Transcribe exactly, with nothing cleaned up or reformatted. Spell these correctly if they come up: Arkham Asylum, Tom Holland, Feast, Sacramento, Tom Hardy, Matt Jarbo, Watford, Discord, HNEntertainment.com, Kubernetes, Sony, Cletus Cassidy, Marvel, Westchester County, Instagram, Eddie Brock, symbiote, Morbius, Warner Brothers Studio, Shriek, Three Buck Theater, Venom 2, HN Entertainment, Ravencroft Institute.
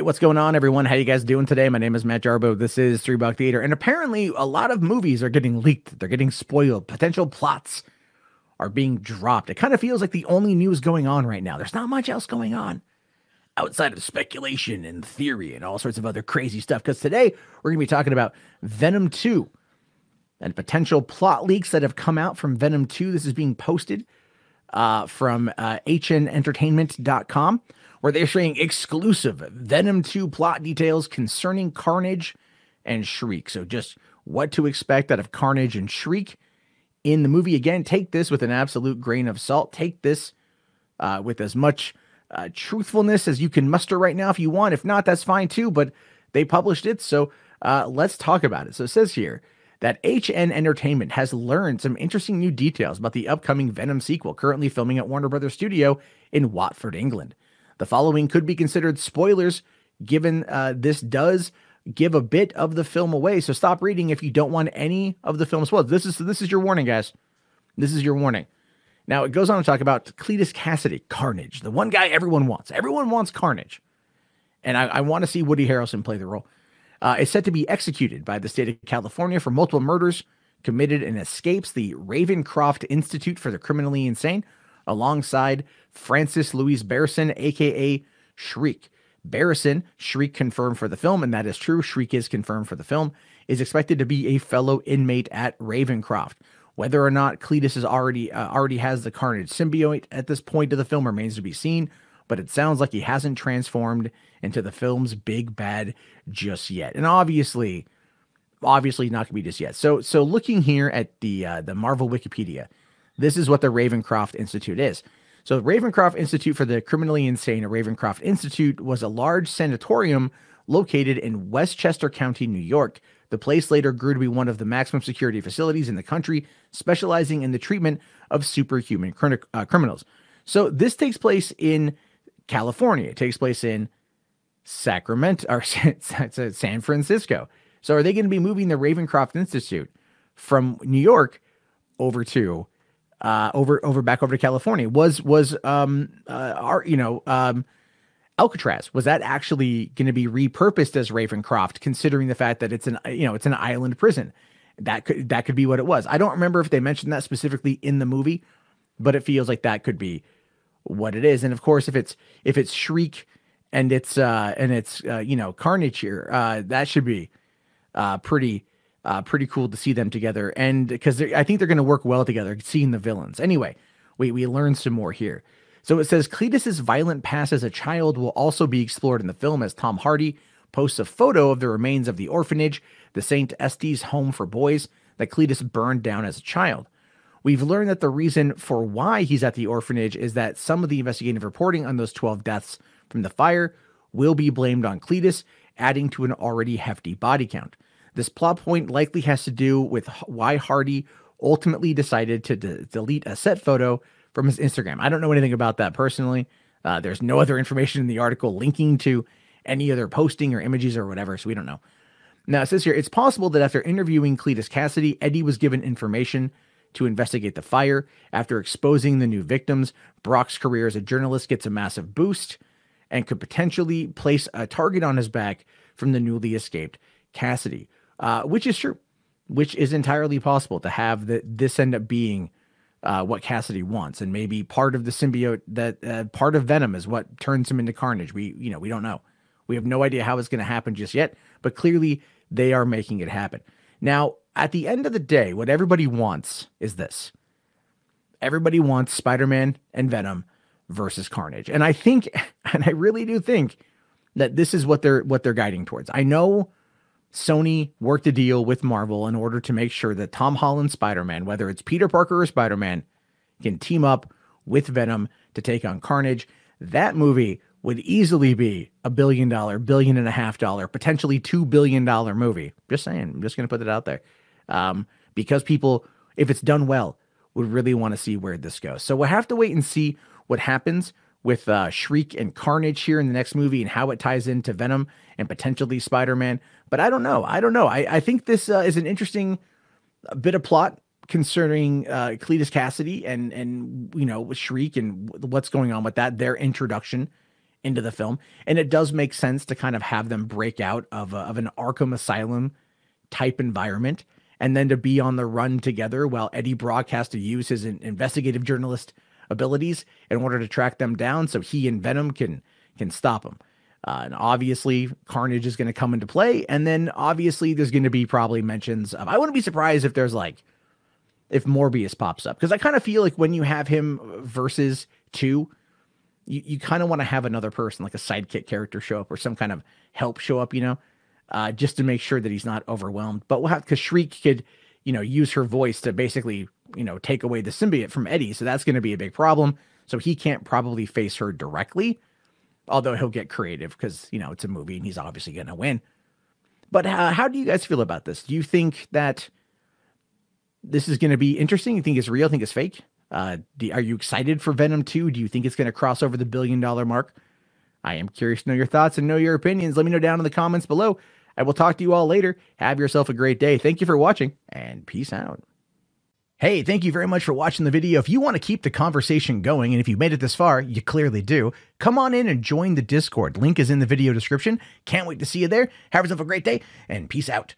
Hey, what's going on, everyone? How you guys doing today? My name is Matt Jarbo. This is Three Buck Theater. And apparently a lot of movies are getting leaked. They're getting spoiled. Potential plots are being dropped. It kind of feels like the only news going on right now. There's not much else going on outside of speculation and theory and all sorts of other crazy stuff. Because today we're going to be talking about Venom two and potential plot leaks that have come out from Venom two. This is being posted uh, from uh, H N entertainment dot com. where they're sharing exclusive Venom two plot details concerning Carnage and Shriek. So just what to expect out of Carnage and Shriek in the movie. Again, take this with an absolute grain of salt. Take this uh, with as much uh, truthfulness as you can muster right now if you want. If not, that's fine too, but they published it, so uh, let's talk about it. So it says here that H N Entertainment has learned some interesting new details about the upcoming Venom sequel currently filming at Warner Brothers Studio in Watford, England. The following could be considered spoilers, given uh, this does give a bit of the film away. So stop reading if you don't want any of the film spoiled. This is this is your warning, guys. This is your warning. Now, it goes on to talk about Cletus Cassidy, Carnage, the one guy everyone wants. Everyone wants Carnage. And I, I want to see Woody Harrelson play the role. Uh, is set to be executed by the state of California for multiple murders committed and escapes the Ravencroft Institute for the Criminally Insane, alongside Francis Louise Barrison, a k a. Shriek. Barrison, Shriek confirmed for the film, and that is true. Shriek is confirmed for the film, is expected to be a fellow inmate at Ravencroft. Whether or not Cletus is already, uh, already has the Carnage symbiote at this point of the film remains to be seen, but it sounds like he hasn't transformed into the film's big bad just yet. And obviously, obviously not going to be just yet. So, so looking here at the, uh, the Marvel Wikipedia, this is what the Ravencroft Institute is. So the Ravencroft Institute for the Criminally Insane, or Ravencroft Institute, was a large sanatorium located in Westchester County, New York. The place later grew to be one of the maximum security facilities in the country, specializing in the treatment of superhuman cr uh, criminals. So this takes place in California. It takes place in Sacramento, or San Francisco. So are they going to be moving the Ravencroft Institute from New York over to Uh, over, over, back over to California? Was, was, um, uh, our, you know, um, Alcatraz, was that actually going to be repurposed as Ravencroft, considering the fact that it's an, you know, it's an island prison? That could, that could be what it was. I don't remember if they mentioned that specifically in the movie, but it feels like that could be what it is. And of course, if it's, if it's Shriek and it's, uh, and it's, uh, you know, Carnage here, uh, that should be, uh, pretty, Uh, pretty cool to see them together, and because I think they're going to work well together, seeing the villains. Anyway, we, we learned some more here. So it says Cletus's violent past as a child will also be explored in the film, as Tom Hardy posts a photo of the remains of the orphanage, the Saint Estes Home for Boys, that Cletus burned down as a child. We've learned that the reason for why he's at the orphanage is that some of the investigative reporting on those twelve deaths from the fire will be blamed on Cletus, adding to an already hefty body count. This plot point likely has to do with why Hardy ultimately decided to de delete a set photo from his Instagram. I don't know anything about that personally. Uh, there's no other information in the article linking to any other posting or images or whatever, so we don't know. Now, it says here, it's possible that after interviewing Cletus Cassidy, Eddie was given information to investigate the fire. After exposing the new victims, Brock's career as a journalist gets a massive boost and could potentially place a target on his back from the newly escaped Cassidy. Uh, which is true, which is entirely possible to have the, this end up being uh, what Cassidy wants. And maybe part of the symbiote, that uh, part of Venom is what turns him into Carnage. We, you know, we don't know. We have no idea how it's going to happen just yet, but clearly they are making it happen. Now, at the end of the day, what everybody wants is this. Everybody wants Spider-Man and Venom versus Carnage. And I think, and I really do think that this is what they're, what they're guiding towards. I know Sony worked a deal with Marvel in order to make sure that Tom Holland Spider-Man, whether it's Peter Parker or Spider-Man, can team up with Venom to take on Carnage. That movie would easily be a billion dollar, billion and a half dollar, potentially two billion dollar movie. Just saying, I'm just going to put it out there. Um, because people, if it's done well, would really want to see where this goes. So we'll have to wait and see what happens with uh, Shriek and Carnage here in the next movie, and how it ties into Venom and potentially Spider-Man. But I don't know. I don't know. I, I think this uh, is an interesting bit of plot concerning uh, Cletus Cassidy and, and, you know, Shriek and what's going on with that, their introduction into the film. And it does make sense to kind of have them break out of, a, of an Arkham Asylum type environment and then to be on the run together while Eddie Brock has to use his investigative journalist abilities in order to track them down so he and Venom can can stop them. Uh, and obviously, Carnage is going to come into play. And then obviously, there's going to be probably mentions of, I wouldn't be surprised if there's like, if Morbius pops up. Because I kind of feel like when you have him versus two, you, you kind of want to have another person, like a sidekick character show up or some kind of help show up, you know, uh, just to make sure that he's not overwhelmed. But we'll have, because Shriek could, you know, use her voice to basically, you know, take away the symbiote from Eddie. So that's going to be a big problem. So he can't probably face her directly. Although he'll get creative because, you know, it's a movie and he's obviously going to win. But uh, how do you guys feel about this? Do you think that this is going to be interesting? You think it's real? Think it's fake? Uh, do, are you excited for Venom two? Do you think it's going to cross over the billion dollar mark? I am curious to know your thoughts and know your opinions. Let me know down in the comments below. I will talk to you all later. Have yourself a great day. Thank you for watching and peace out. Hey, thank you very much for watching the video. If you want to keep the conversation going, and if you made it this far, you clearly do, come on in and join the Discord. Link is in the video description. Can't wait to see you there. Have yourself a great day, and peace out.